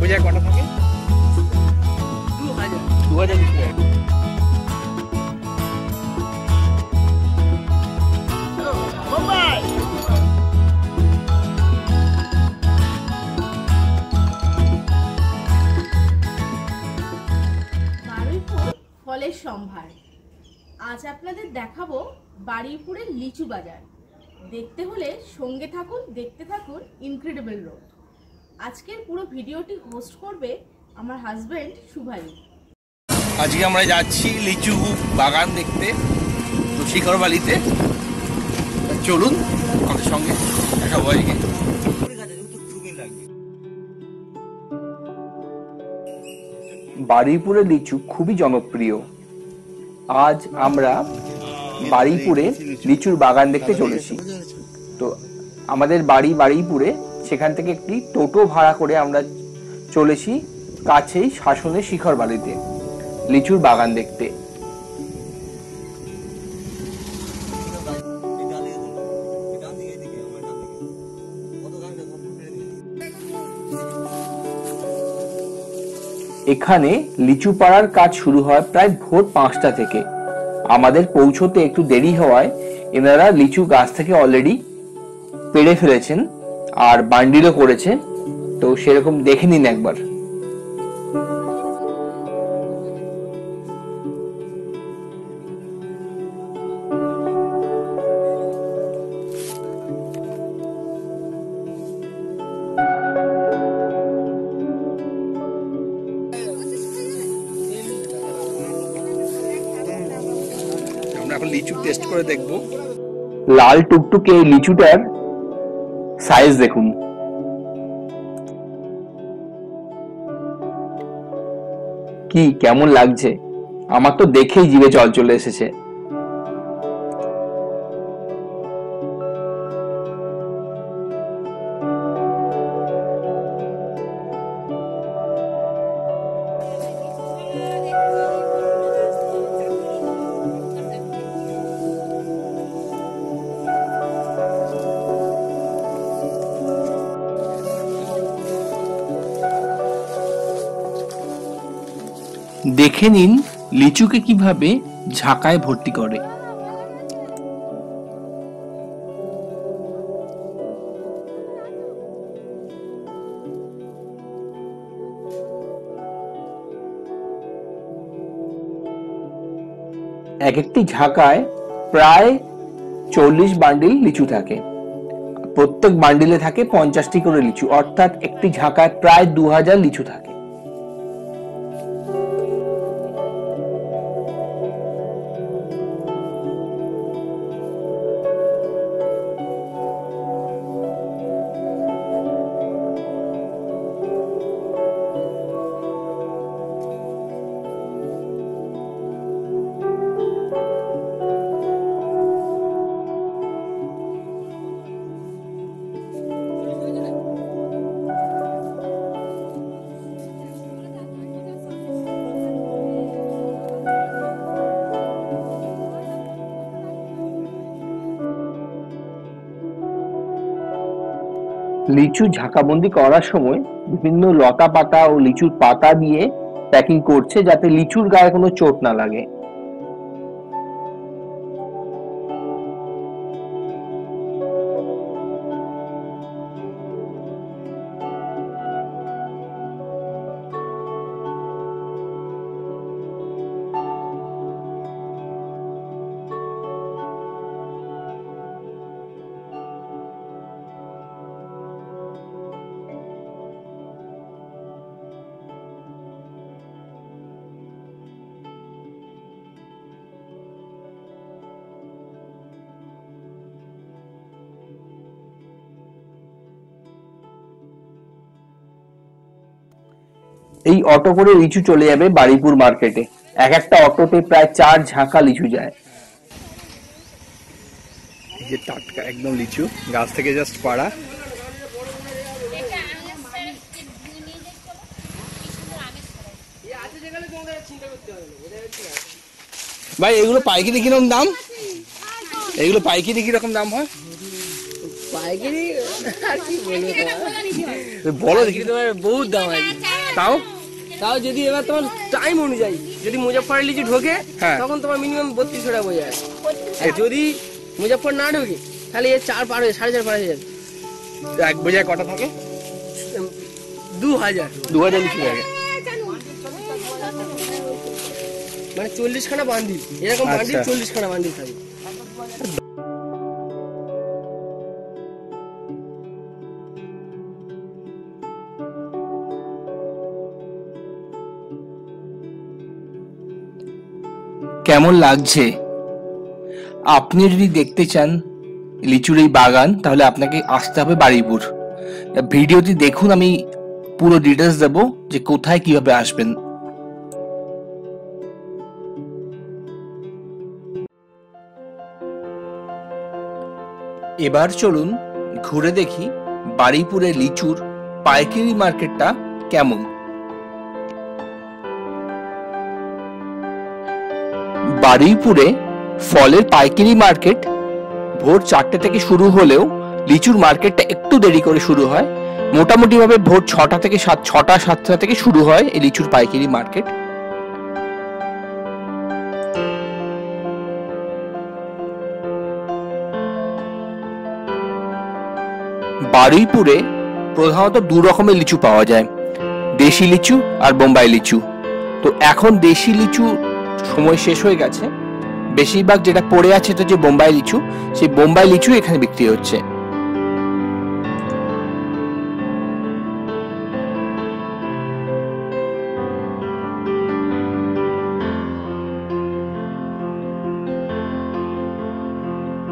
পূজা কত থাকে 2000 ফলের সম্ভার। আজ আপনাদের দেখাবো বারুইপুরের লিচু বাজার। দেখতে হলে সঙ্গে থাকুন, দেখতে থাকুন ইনক্রেডিবল রোড। আজকের পুরো ভিডিওটি হোস্ট করবে আমার হাজব্যান্ড শুভায়ু। আজকে আমরা যাচ্ছি লিচু বাগান দেখতে তো শিখরবালিতে। চলুন আমাদের সঙ্গে দেখা হয়। বারুইপুরের লিচু খুবই জনপ্রিয়। আজ আমরা বারুইপুরে লিচুর বাগান দেখতে চলেছি। তো আমাদের বাড়ি বারুইপুরে, সেখান থেকে একটি টোটো ভাড়া করে আমরা চলেছি কাছেই শাসনের শিখরবালিতে লিচুর বাগান দেখতে। এখানে লিচু পাড়ার কাজ শুরু হয় প্রায় ভোর ৫টা থেকে। আমাদের পৌঁছতে একটু দেরি হওয়ায় এনারা লিচু গাছ থেকে অলরেডি পেড়ে ফেলেছেন আর বান্ডিলও করেছে। তো সেরকম দেখে নিন একবার। লিচু টেস্ট করে দেখব। লাল টুকটুকে লিচুটার সাইজ দেখুন। কি কেমন লাগছে? আমার তো দেখেই জিভে জল চলে এসেছে। দেখে নিন লিচুকে কিভাবে ঝাঁকায় ভর্তি করে। এক একটি ঝাঁকায় প্রায় 40 বান্ডিল লিচু থাকে। প্রত্যেক বান্ডিলে থাকে 50টি করে লিচু, অর্থাৎ একটি ঝাঁকায় প্রায় 2000 লিচু থাকে। লিচু ঝাঁকাবন্দি করার সময় বিভিন্ন লতা পাতা ও লিচুর পাতা দিয়ে প্যাকিং করছে, যাতে লিচুর গায়ে কোনো চোট না লাগে। এই অটো করে লিচু চলে যাবে বারুইপুর মার্কেটে। এক একটা অটোতে প্রায় 4 ঝাঁকা লিচু যায়। এই যে টাটকা একদম লিচু গাছ থেকে জাস্ট পাড়া। ভাই এগুলো পাইকারি কিরকম দাম? এগুলো পাইকারি কিরকম দাম হয়? পাইকারি আর কি বলবো, বলো দেখি। তোমার বহুত দাম হয়। তাও তাও যদি এবার তোমার টাইম অনুযায়ী যদি মুজাফফরলি যে ঢোকে তখন তোমার মিনিমাম 3200 টাকা হয়ে যায়। আর যদি মুজাফফর না ঢোকে তাহলে এই 4 পার হয়ে 4.5 পার হয়ে যায়। এক বোঝায় কত থাকে? 2000 লিখে রাখে মানে 40 খানা বাঁধি এরকম বাঁধি 40 খানা বাঁধি থাকে। কেমন লাগছে? আপনি যদি দেখতে চান লিচুর এই বাগান তাহলে আপনাকে আসতে হবে বারুইপুর। ভিডিওটি দেখুন, আমি পুরো ডিটেলস দেব যে কোথায় কিভাবে আসবেন। এবার চলুন ঘুরে দেখি বারুইপুরে লিচুর পাইকারি মার্কেটটা কেমন। বারুইপুরে ফলের পাইকারি মার্কেট ভোর 4টা থেকে শুরু হলেও লিচুর মার্কেটটা একটু দেরি করে শুরু হয়। মোটামুটি ভাবে ভোর 6টা থেকে 7টা থেকে শুরু হয় এই লিচুর পাইকারি মার্কেট। বারুইপুরে প্রধানত দু রকমের লিচু পাওয়া যায়, দেশি লিচু আর বোম্বাই লিচু। তো এখন দেশি লিচু সময় শেষ হয়ে গেছে, বেশিরভাগ যেটা পড়ে আছে তো যে বোম্বাই লিচু, সেই বোম্বাই লিচু এখানে বিক্রি হচ্ছে।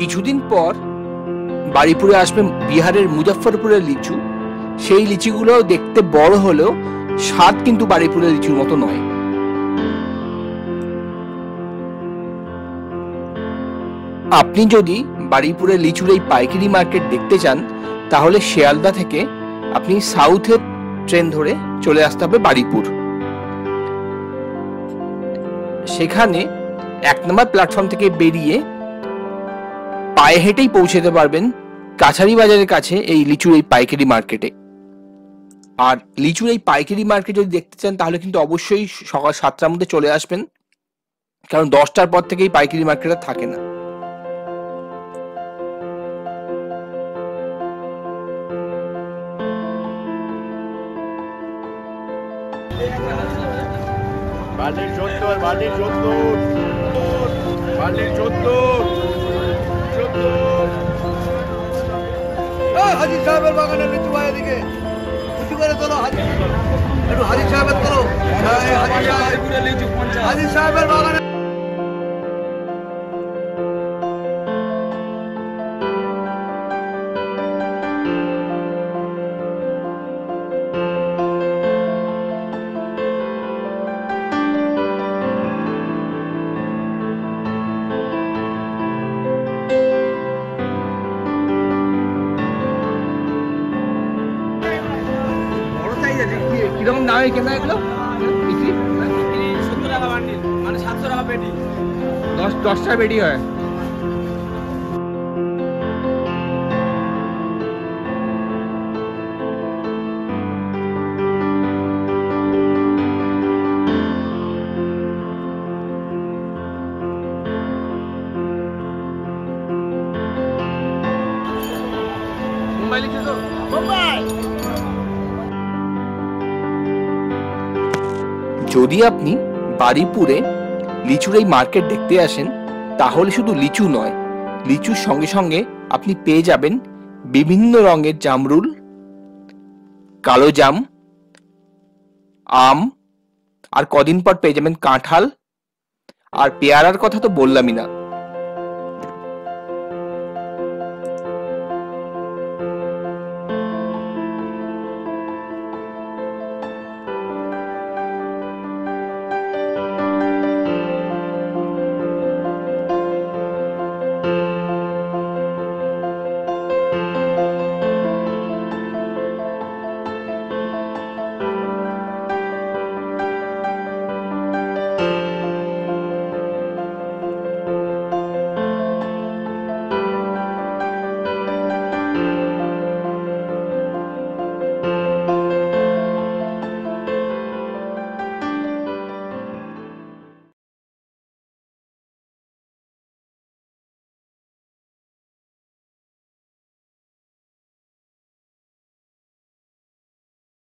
কিছুদিন পর বারুইপুরে আসবে বিহারের মুজাফফরপুরের লিচু। সেই লিচুগুলো দেখতে বড় হলেও স্বাদ কিন্তু বারুইপুরের লিচুর মতো নয়। আপনি যদি বারুইপুরে লিচুর এই পাইকারি মার্কেট দেখতে চান তাহলে শিয়ালদা থেকে আপনি সাউথের ট্রেন ধরে চলে আসতে হবে বারুইপুর। সেখানে 1 নম্বর প্ল্যাটফর্ম থেকে বেরিয়ে পায়ে হেঁটেই পৌঁছাতে পারবেন কাছারি বাজারের কাছে এই লিচুর এই পাইকারি মার্কেটে। আর লিচুর এই পাইকারি মার্কেট যদি দেখতে চান তাহলে কিন্তু অবশ্যই সকাল 7টার মধ্যে চলে আসবেন, কারণ 10টার পর থেকেই পাইকারি মার্কেটটা থাকে না। যদি আপনি বারুইপুরে লিচুর এই মার্কেট দেখতে আসেন তাহলে শুধু লিচু নয়, লিচুর সঙ্গে সঙ্গে আপনি পেয়ে যাবেন বিভিন্ন রঙের জামরুল, কালো জাম, আম, আর কদিন পর পেয়ে যাবেন কাঁঠাল। আর পেয়ারার কথা তো বললামই না।